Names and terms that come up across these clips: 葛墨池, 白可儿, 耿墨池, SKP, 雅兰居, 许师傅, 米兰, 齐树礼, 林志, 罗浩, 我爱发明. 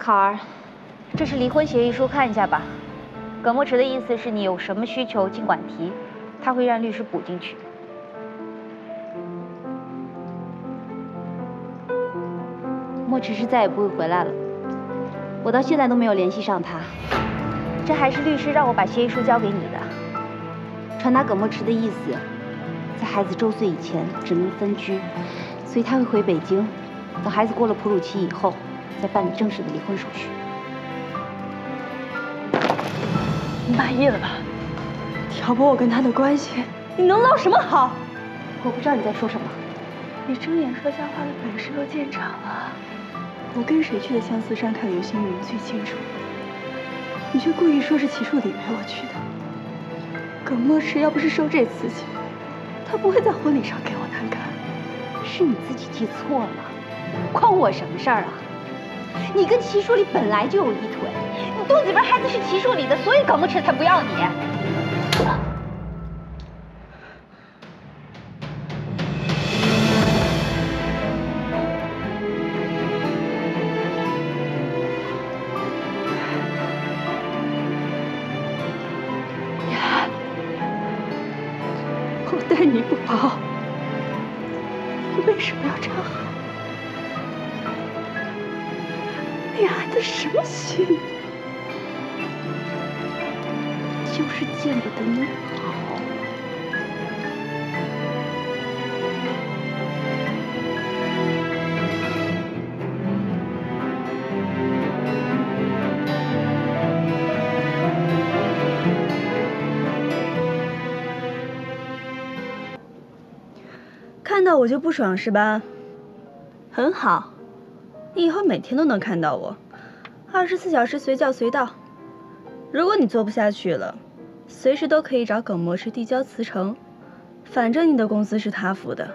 考儿，这是离婚协议书，看一下吧。葛墨池的意思是你有什么需求尽管提，他会让律师补进去。 墨池是再也不会回来了，我到现在都没有联系上他。这还是律师让我把协议书交给你的，传达葛墨池的意思，在孩子周岁以前只能分居，所以他会回北京，等孩子过了哺乳期以后，再办理正式的离婚手续。你满意了吧？挑拨我跟他的关系，你能捞什么好？我不知道你在说什么。你睁眼说瞎话的本事都见长了。 我跟谁去的相思山看流星雨你最清楚，你却故意说是齐树礼陪我去的。葛墨池要不是受这刺激，他不会在婚礼上给我难看。是你自己记错了，关我什么事儿啊？你跟齐树礼本来就有一腿，你肚子里边孩子是齐树礼的，所以葛墨池才不要你。我就不爽是吧？很好，你以后每天都能看到我，24小时随叫随到。如果你做不下去了，随时都可以找葛墨池递交辞呈，反正你的工资是他付的。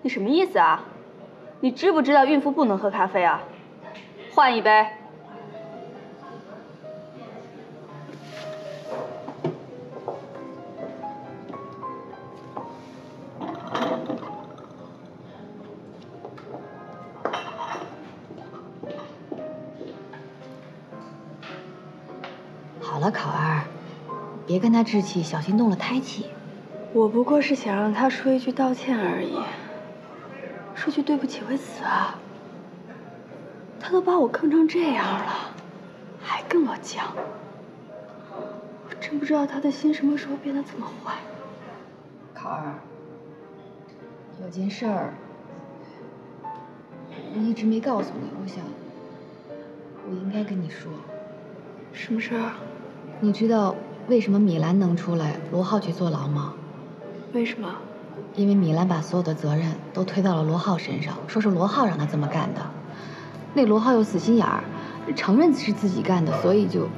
你什么意思啊？你知不知道孕妇不能喝咖啡啊？换一杯。 别跟他置气，小心动了胎气。我不过是想让他说一句道歉而已，说句对不起会死啊！他都把我坑成这样了，还跟我犟，我真不知道他的心什么时候变得这么坏。考儿，有件事儿我一直没告诉你，我想我应该跟你说。什么事儿？你知道？ 为什么米兰能出来，罗浩去坐牢吗？为什么？因为米兰把所有的责任都推到了罗浩身上，说是罗浩让他这么干的。那罗浩又死心眼儿，承认是自己干的，所以就……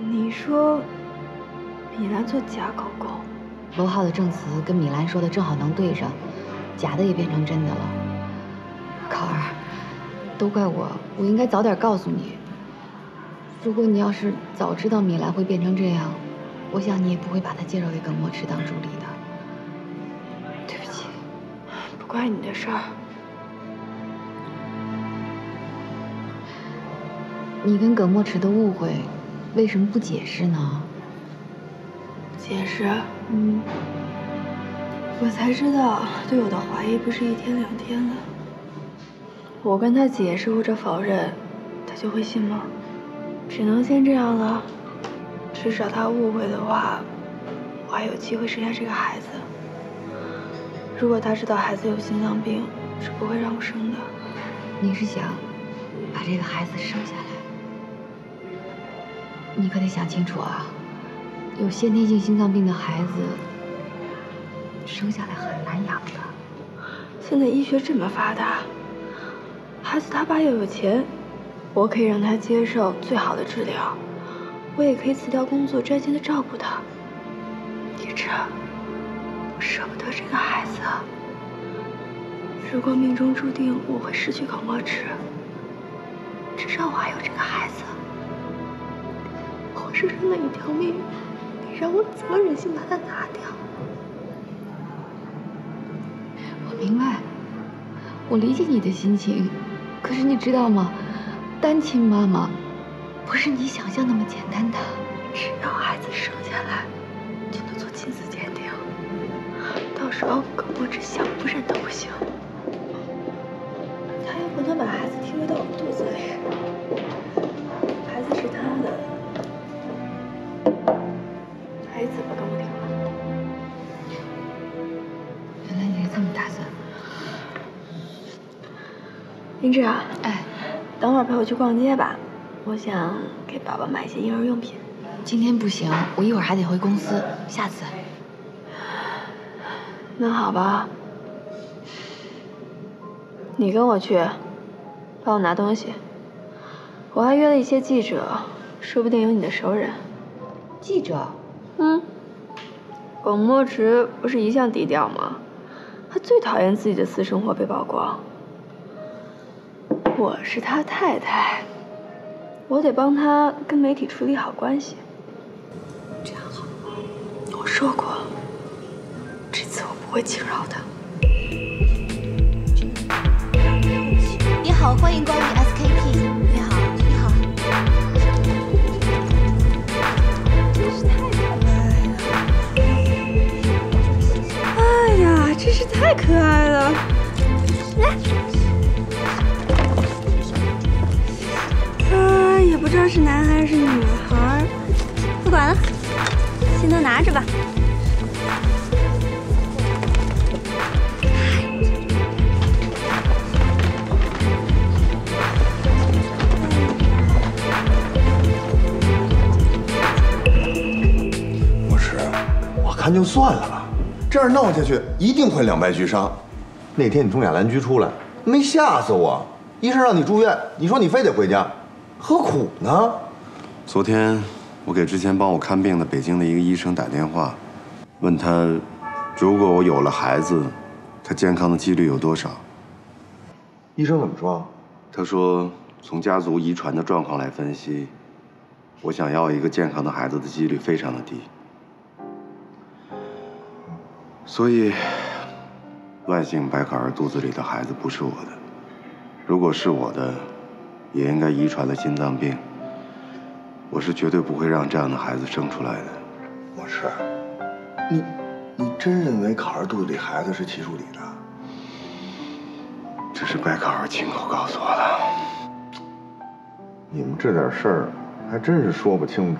你说，米兰做假狗狗？罗浩的证词跟米兰说的正好能对上，假的也变成真的了。考儿，都怪我，我应该早点告诉你。 如果你要是早知道米兰会变成这样，我想你也不会把他介绍给耿墨池当助理的。对不起，不关你的事儿。你跟耿墨池的误会，为什么不解释呢？解释？嗯。我才知道，对我的怀疑不是一天两天了。我跟他解释或者否认，他就会信吗？ 只能先这样了，至少他误会的话，我还有机会生下这个孩子。如果他知道孩子有心脏病，是不会让我生的。你是想把这个孩子生下来？你可得想清楚啊！有先天性心脏病的孩子，生下来很难养的。现在医学这么发达，孩子他爸又有钱。 我可以让他接受最好的治疗，我也可以辞掉工作，专心的照顾他。一直，我舍不得这个孩子。如果命中注定我会失去耿墨池，至少我还有这个孩子。活生生的一条命，你让我怎么忍心把它拿掉？明白，我理解你的心情。可是你知道吗？单亲妈妈不是你想象那么简单的。只要孩子生下来，就能做亲子鉴定。到时候可不止想不认都不行。他又不能把孩子踢回到我肚子里。孩子是他的，孩子不跟我离婚。 林志啊，哎，等会儿陪我去逛街吧，我想给宝宝买一些婴儿用品。今天不行，我一会儿还得回公司，下次。那好吧，你跟我去，帮我拿东西。我还约了一些记者，说不定有你的熟人。记者？嗯。广墨池不是一向低调吗？他最讨厌自己的私生活被曝光。 我是他太太，我得帮他跟媒体处理好关系。这样好，我说过，这次我不会轻饶他。你好，欢迎光临 SKP。你好，你好。真是太可爱了！哎呀，真是太可爱了！来。 也不知道是男孩还是女孩，不管了，先都拿着吧。墨池，我看就算了吧，这样闹下去一定会两败俱伤。那天你从雅兰居出来，没吓死我，医生让你住院，你说你非得回家。 何苦呢？昨天我给之前帮我看病的北京的一个医生打电话，问他，如果我有了孩子，他健康的几率有多少？医生怎么说？他说，从家族遗传的状况来分析，我想要一个健康的孩子的几率非常的低。所以，万幸白可儿肚子里的孩子不是我的，如果是我的。 也应该遗传了心脏病。我是绝对不会让这样的孩子生出来的。墨池，你真认为可儿肚子里孩子是齐树礼的？这是白可儿亲口告诉我的。你们这点事儿还真是说不清楚。